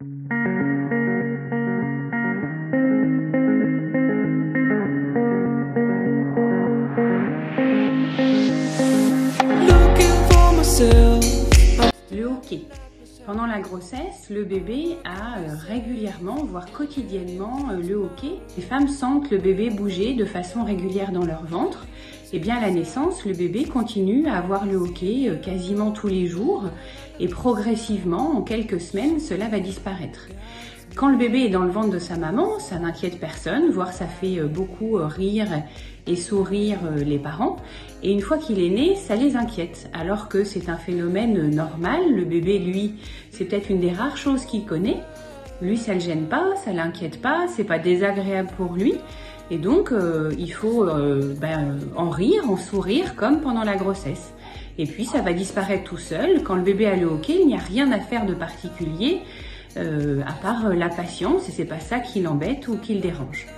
Le hoquet. Pendant la grossesse, le bébé a régulièrement, voire quotidiennement, le hoquet. Les femmes sentent le bébé bouger de façon régulière dans leur ventre. Et bien à la naissance, le bébé continue à avoir le hoquet quasiment tous les jours et progressivement, en quelques semaines, cela va disparaître. Quand le bébé est dans le ventre de sa maman, ça n'inquiète personne, voire ça fait beaucoup rire et sourire les parents. Et une fois qu'il est né, ça les inquiète, alors que c'est un phénomène normal. Le bébé, lui, c'est peut-être une des rares choses qu'il connaît. Lui, ça le gêne pas, ça l'inquiète pas, c'est pas désagréable pour lui. Et donc, il faut en rire, en sourire, comme pendant la grossesse. Et puis, ça va disparaître tout seul. Quand le bébé a le hoquet, il n'y a rien à faire de particulier. À part la patience, et c'est pas ça qui l'embête ou qui le dérange.